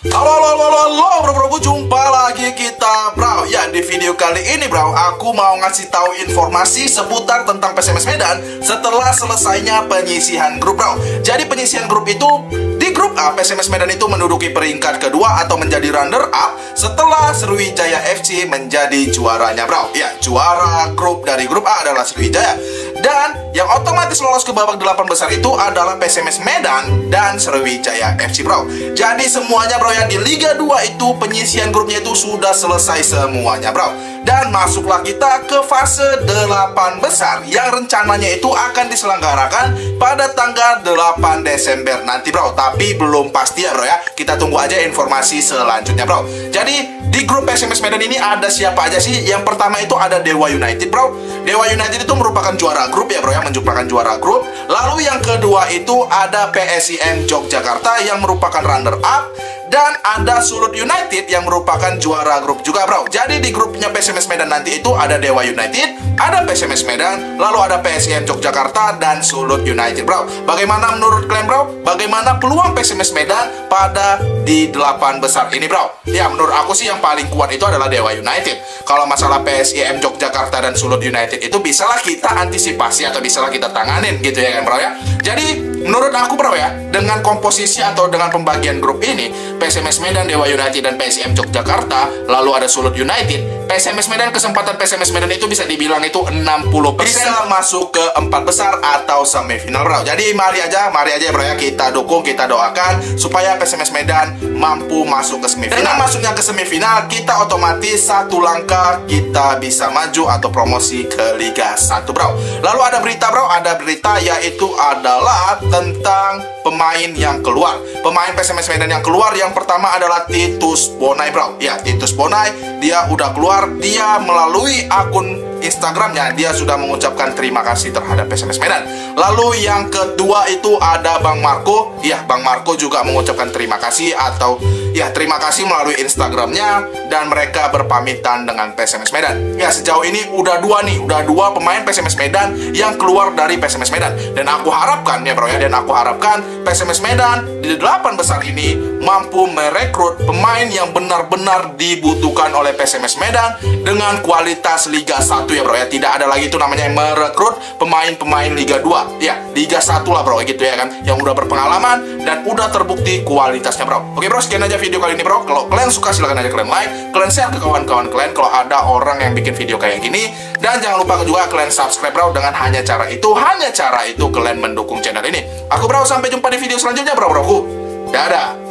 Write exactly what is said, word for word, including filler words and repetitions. Halo halo halo halo bro bro, jumpa lagi kita bro. Ya, di video kali ini bro, aku mau ngasih tahu informasi seputar tentang P S M S Medan setelah selesainya penyisihan grup bro. Jadi penyisihan grup itu, di grup A P S M S Medan itu menduduki peringkat kedua atau menjadi runner up setelah Sriwijaya F C menjadi juaranya bro. Ya, juara grup dari grup A adalah Sriwijaya, dan yang otomatis lolos ke babak delapan besar itu adalah P S M S Medan dan Sriwijaya F C bro. Jadi semuanya bro ya, di Liga dua itu penyisian grupnya itu sudah selesai semuanya bro. Dan masuklah kita ke fase delapan besar yang rencananya itu akan diselenggarakan pada tanggal delapan Desember nanti bro. Tapi belum pasti ya bro ya, kita tunggu aja informasi selanjutnya bro. Jadi di grup P S M S Medan ini ada siapa aja sih? Yang pertama itu ada Dewa United bro. Dewa United itu merupakan juara grup ya bro ya, merupakan juara grup. Lalu yang kedua itu ada P S I M Yogyakarta yang merupakan runner up, dan ada Sulut United yang merupakan juara grup juga bro. Jadi di grupnya P S M S Medan nanti itu ada Dewa United, ada P S M S Medan, lalu ada P S I M Yogyakarta dan Sulut United bro. Bagaimana menurut kalian bro? Bagaimana peluang P S M S Medan pada di delapan besar ini bro? Ya, menurut aku sih yang paling kuat itu adalah Dewa United. Kalau masalah P S I M Yogyakarta dan Sulut United itu bisalah kita antisipasi atau bisalah kita tanganin gitu ya kan bro ya. Jadi menurut aku bro ya, dengan komposisi atau dengan pembagian grup ini, P S M S Medan, Dewa United, dan P S I M Yogyakarta, lalu ada Sulut United, P S M S Medan, kesempatan P S M S Medan itu bisa dibilang itu enam puluh persen bisa masuk ke empat besar atau semifinal bro. Jadi mari aja, mari aja bro ya, kita dukung, kita doakan supaya P S M S Medan mampu masuk ke semifinal. Dengan masuknya ke semifinal, kita otomatis satu langkah kita bisa maju atau promosi ke Liga satu bro. Lalu ada berita bro, ada berita yaitu adalah tentang pemain yang keluar. Pemain P S M S Medan yang keluar, yang pertama adalah Titus Bonai bro. Ya, Titus Bonai, dia udah keluar. Dia melalui akun Instagramnya, dia sudah mengucapkan terima kasih terhadap P S M S Medan. Lalu yang kedua itu ada Bang Marco. Ya, Bang Marco juga mengucapkan terima kasih atau ya terima kasih melalui Instagramnya, dan mereka berpamitan dengan P S M S Medan. Ya, sejauh ini udah dua nih, udah dua pemain P S M S Medan yang keluar dari P S M S Medan. Dan aku harapkan ya bro ya, dan aku harapkan P S M S Medan di delapan besar ini mampu merekrut pemain yang benar-benar dibutuhkan oleh P S M S Medan dengan kualitas Liga satu ya bro ya. Tidak ada lagi itu namanya yang merekrut pemain-pemain Liga dua, ya Liga satu lah bro gitu ya kan, yang udah berpengalaman dan udah terbukti kualitasnya bro. Oke bro, sekian aja video kali ini bro. Kalau kalian suka silahkan aja kalian like, kalian share ke kawan-kawan kalian kalau ada orang yang bikin video kayak gini, dan jangan lupa juga kalian subscribe bro. Dengan hanya cara itu, hanya cara itu kalian mendukung channel ini. Aku bro, sampai jumpa di video selanjutnya bro broku. Dadah.